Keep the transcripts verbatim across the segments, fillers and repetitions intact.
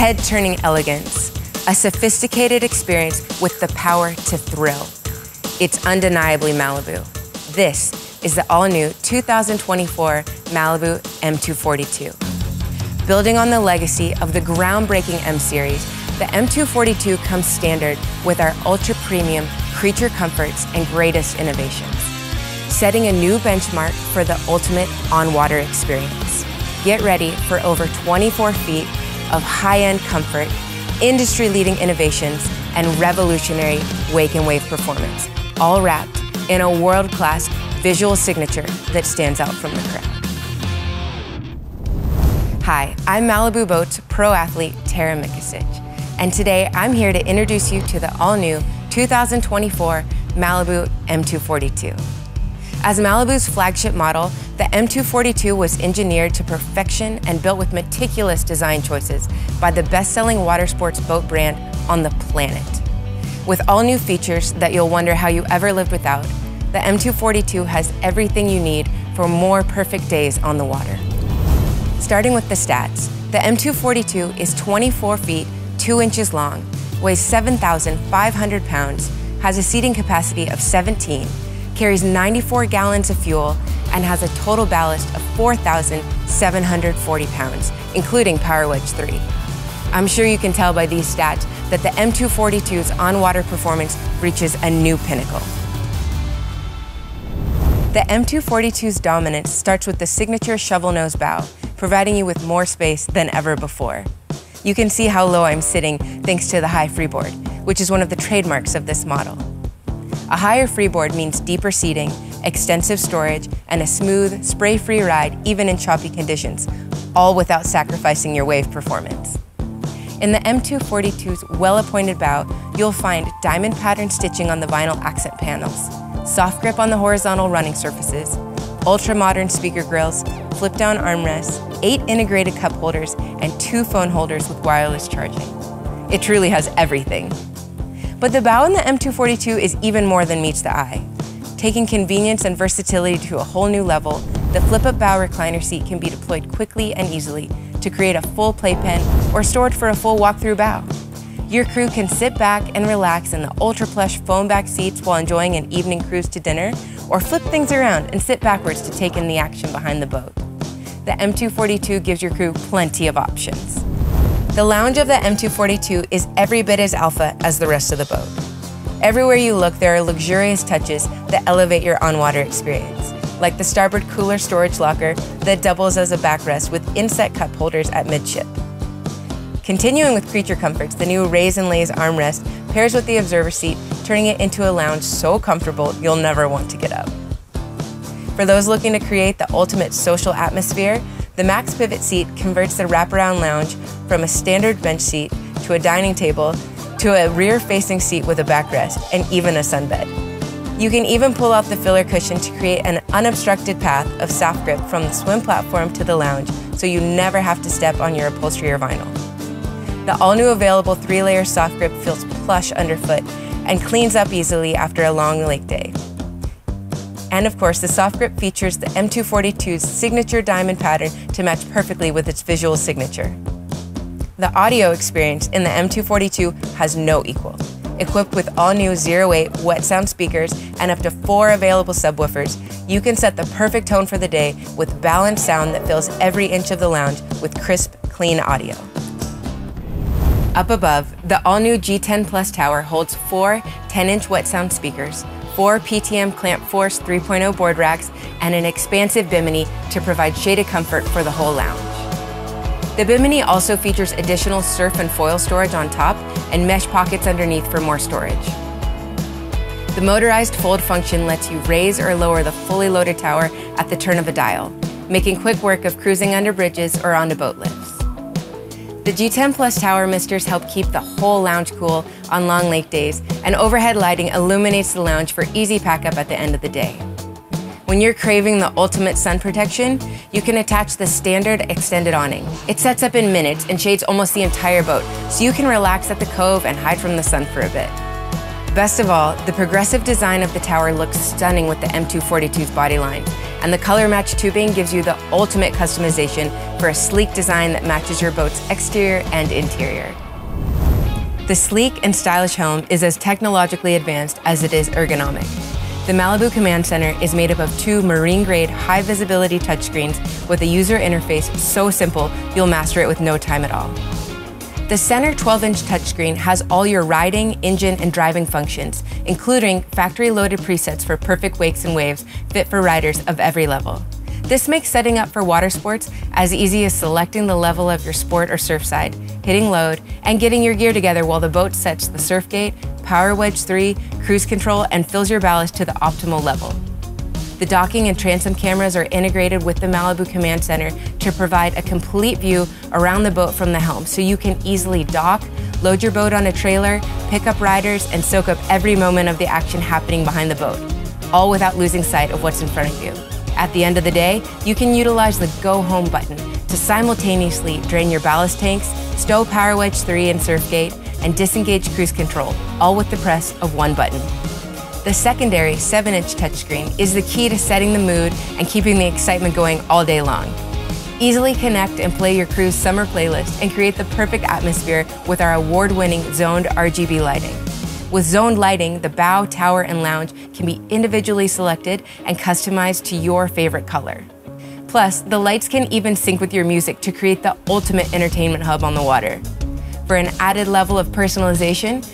head-turning elegance, a sophisticated experience with the power to thrill. It's undeniably Malibu. This is the all-new two thousand twenty-four Malibu M two forty-two. Building on the legacy of the groundbreaking M-Series, the M two forty-two comes standard with our ultra-premium creature comforts and greatest innovations, setting a new benchmark for the ultimate on-water experience. Get ready for over twenty-four feet of high-end comfort, industry-leading innovations, and revolutionary wake and wave performance, all wrapped in a world-class visual signature that stands out from the crowd. Hi, I'm Malibu Boats pro athlete Tarah Mikacich, and today I'm here to introduce you to the all-new two thousand twenty-four Malibu M two forty-two. As Malibu's flagship model, the M two forty-two was engineered to perfection and built with meticulous design choices by the best-selling water sports boat brand on the planet. With all new features that you'll wonder how you ever lived without, the M two forty-two has everything you need for more perfect days on the water. Starting with the stats, the M two forty-two is twenty-four feet, two inches long, weighs seven thousand five hundred pounds, has a seating capacity of seventeen, carries ninety-four gallons of fuel, and has a total ballast of four thousand seven hundred forty pounds, including Power Wedge three. I'm sure you can tell by these stats that the M two forty-two's on-water performance reaches a new pinnacle. The M two forty-two's dominance starts with the signature shovel nose bow, providing you with more space than ever before. You can see how low I'm sitting thanks to the high freeboard, which is one of the trademarks of this model. A higher freeboard means deeper seating, extensive storage, and a smooth, spray-free ride even in choppy conditions, all without sacrificing your wave performance. In the M two forty-two's well-appointed bow, you'll find diamond pattern stitching on the vinyl accent panels, soft grip on the horizontal running surfaces, ultra-modern speaker grills, flip-down armrests, eight integrated cup holders, and two phone holders with wireless charging. It truly has everything. But the bow in the M two forty-two is even more than meets the eye. Taking convenience and versatility to a whole new level, the flip-up bow recliner seat can be deployed quickly and easily to create a full playpen or stored for a full walk-through bow. Your crew can sit back and relax in the ultra-plush foam-back seats while enjoying an evening cruise to dinner, or flip things around and sit backwards to take in the action behind the boat. The M two forty-two gives your crew plenty of options. The lounge of the M two forty-two is every bit as alpha as the rest of the boat. Everywhere you look, there are luxurious touches that elevate your on-water experience, like the starboard cooler storage locker that doubles as a backrest with inset cup holders at midship. Continuing with creature comforts, the new Raise and Lays armrest pairs with the observer seat, turning it into a lounge so comfortable you'll never want to get up. For those looking to create the ultimate social atmosphere, the Max Pivot seat converts the wraparound lounge from a standard bench seat to a dining table to a rear-facing seat with a backrest and even a sunbed. You can even pull out the filler cushion to create an unobstructed path of soft grip from the swim platform to the lounge so you never have to step on your upholstery or vinyl. The all-new available three-layer soft grip feels plush underfoot and cleans up easily after a long lake day. And of course, the soft grip features the M two forty-two's signature diamond pattern to match perfectly with its visual signature. The audio experience in the M two forty-two has no equal. Equipped with all new zero eight WetSound speakers and up to four available subwoofers, you can set the perfect tone for the day with balanced sound that fills every inch of the lounge with crisp, clean audio. Up above, the all-new G ten Plus tower holds four ten-inch WetSound speakers, four P T M Clamp Force three point oh board racks, and an expansive bimini to provide shaded comfort for the whole lounge. The bimini also features additional surf and foil storage on top and mesh pockets underneath for more storage. The motorized fold function lets you raise or lower the fully loaded tower at the turn of a dial, making quick work of cruising under bridges or onto boat lifts. The G ten Plus tower misters help keep the whole lounge cool on long lake days, and overhead lighting illuminates the lounge for easy pack-up at the end of the day. When you're craving the ultimate sun protection, you can attach the standard extended awning. It sets up in minutes and shades almost the entire boat, so you can relax at the cove and hide from the sun for a bit. Best of all, the progressive design of the tower looks stunning with the M two forty-two's body line, and the color match tubing gives you the ultimate customization for a sleek design that matches your boat's exterior and interior. The sleek and stylish home is as technologically advanced as it is ergonomic. The Malibu Command Center is made up of two marine-grade, high-visibility touchscreens with a user interface so simple you'll master it with no time at all. The center twelve inch touchscreen has all your riding, engine, and driving functions, including factory-loaded presets for perfect wakes and waves fit for riders of every level. This makes setting up for water sports as easy as selecting the level of your sport or surfside, hitting load, and getting your gear together while the boat sets the SurfGate, Power Wedge three, cruise control, and fills your ballast to the optimal level. The docking and transom cameras are integrated with the Malibu Command Center to provide a complete view around the boat from the helm, so you can easily dock, load your boat on a trailer, pick up riders, and soak up every moment of the action happening behind the boat, all without losing sight of what's in front of you. At the end of the day, you can utilize the Go Home button to simultaneously drain your ballast tanks, stow Power Wedge three and SurfGate, and disengage cruise control, all with the press of one button. The secondary seven inch touchscreen is the key to setting the mood and keeping the excitement going all day long. Easily connect and play your cruise summer playlist and create the perfect atmosphere with our award-winning zoned R G B lighting. With zoned lighting, the bow, tower, and lounge can be individually selected and customized to your favorite color. Plus, the lights can even sync with your music to create the ultimate entertainment hub on the water. For an added level of personalization,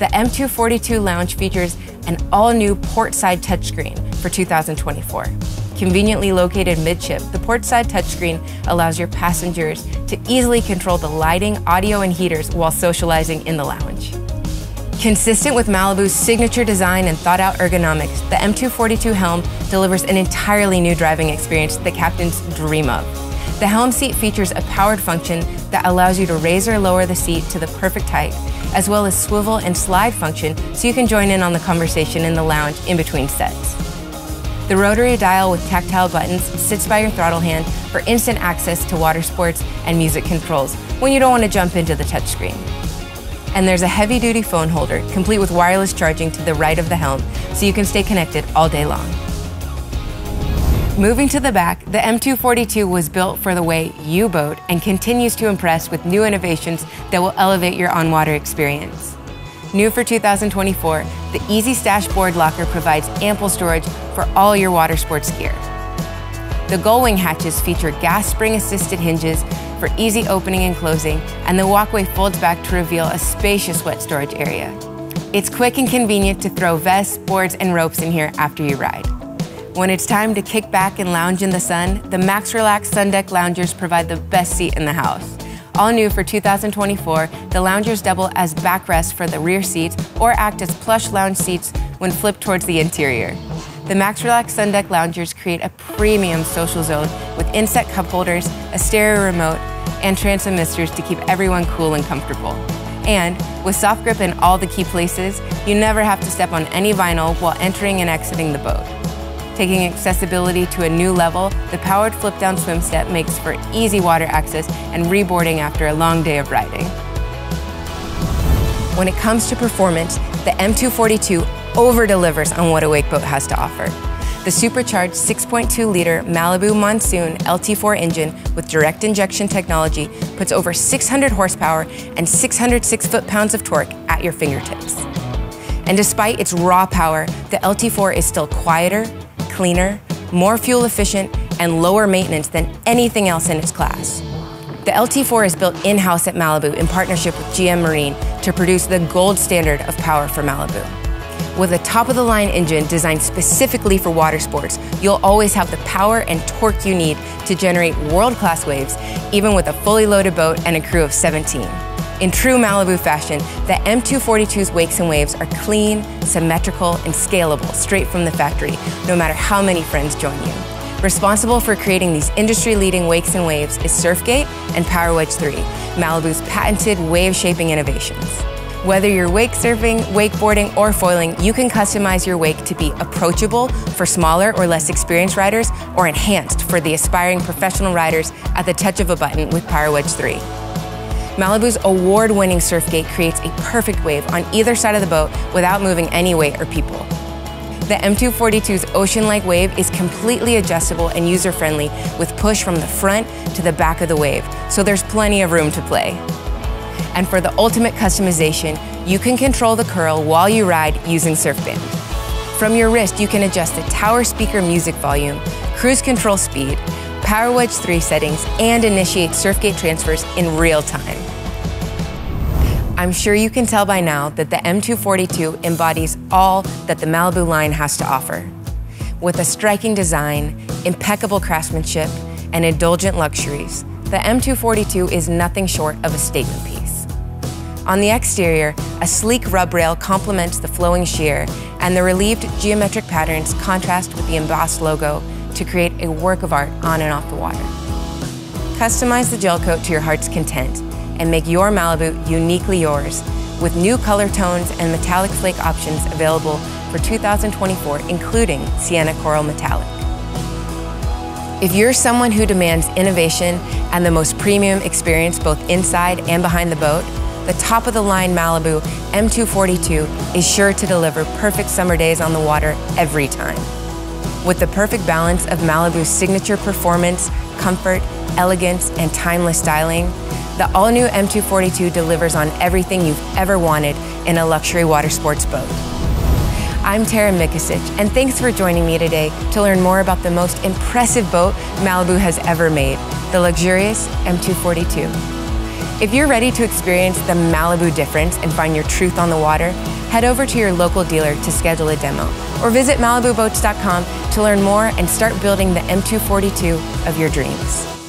the M two forty-two lounge features an all-new portside touchscreen for two thousand twenty-four. Conveniently located midship, the portside touchscreen allows your passengers to easily control the lighting, audio, and heaters while socializing in the lounge. Consistent with Malibu's signature design and thought-out ergonomics, the M two forty-two helm delivers an entirely new driving experience that captains dream of. The helm seat features a powered function that allows you to raise or lower the seat to the perfect height, as well as swivel and slide function so you can join in on the conversation in the lounge in between sets. The rotary dial with tactile buttons sits by your throttle hand for instant access to water sports and music controls when you don't want to jump into the touchscreen. And there's a heavy-duty phone holder, complete with wireless charging to the right of the helm, so you can stay connected all day long. Moving to the back, the M two forty-two was built for the way you boat and continues to impress with new innovations that will elevate your on-water experience. New for two thousand twenty-four, the Easy Stash board locker provides ample storage for all your water sports gear. The gull wing hatches feature gas spring-assisted hinges for easy opening and closing, and the walkway folds back to reveal a spacious wet storage area. It's quick and convenient to throw vests, boards, and ropes in here after you ride. When it's time to kick back and lounge in the sun, the Max Relax Sundeck Loungers provide the best seat in the house. All new for two thousand twenty-four, the loungers double as backrests for the rear seats or act as plush lounge seats when flipped towards the interior. The Max Relax Sundeck Loungers create a premium social zone with inset cup holders, a stereo remote, and transom misters to keep everyone cool and comfortable. And with soft grip in all the key places, you never have to step on any vinyl while entering and exiting the boat. Taking accessibility to a new level, the powered flip-down swim step makes for easy water access and reboarding after a long day of riding. When it comes to performance, the M two forty-two over-delivers on what a wake boat has to offer. The supercharged six point two liter Malibu Monsoon L T four engine with direct injection technology puts over six hundred horsepower and six hundred six foot-pounds of torque at your fingertips. And despite its raw power, the L T four is still quieter, cleaner, more fuel-efficient, and lower maintenance than anything else in its class. The L T four is built in-house at Malibu in partnership with G M Marine to produce the gold standard of power for Malibu. With a top-of-the-line engine designed specifically for water sports, you'll always have the power and torque you need to generate world-class waves, even with a fully loaded boat and a crew of seventeen. In true Malibu fashion, the M two forty-two's wakes and waves are clean, symmetrical, and scalable straight from the factory, no matter how many friends join you. Responsible for creating these industry-leading wakes and waves is SurfGate and Power Wedge three, Malibu's patented wave-shaping innovations. Whether you're wake surfing, wakeboarding, or foiling, you can customize your wake to be approachable for smaller or less experienced riders, or enhanced for the aspiring professional riders at the touch of a button with Power Wedge three. Malibu's award-winning SurfGate creates a perfect wave on either side of the boat without moving any weight or people. The M two forty-two's ocean-like wave is completely adjustable and user-friendly with push from the front to the back of the wave, so there's plenty of room to play. And for the ultimate customization, you can control the curl while you ride using SurfBand. From your wrist, you can adjust the tower speaker music volume, cruise control speed, Power Wedge three settings, and initiate SurfGate transfers in real time. I'm sure you can tell by now that the M two forty-two embodies all that the Malibu line has to offer. With a striking design, impeccable craftsmanship, and indulgent luxuries, the M two forty-two is nothing short of a statement piece. On the exterior, a sleek rub rail complements the flowing sheer, and the relieved geometric patterns contrast with the embossed logo to create a work of art on and off the water. Customize the gel coat to your heart's content and make your Malibu uniquely yours with new color tones and metallic flake options available for two thousand twenty-four, including Sienna Coral Metallic. If you're someone who demands innovation and the most premium experience both inside and behind the boat, the top-of-the-line Malibu M two forty-two is sure to deliver perfect summer days on the water every time. With the perfect balance of Malibu's signature performance, comfort, elegance, and timeless styling, the all-new M two forty-two delivers on everything you've ever wanted in a luxury water sports boat. I'm Tarah Mikacich, and thanks for joining me today to learn more about the most impressive boat Malibu has ever made, the luxurious M two forty-two. If you're ready to experience the Malibu difference and find your truth on the water, head over to your local dealer to schedule a demo, or visit Malibu Boats dot com to learn more and start building the M two forty-two of your dreams.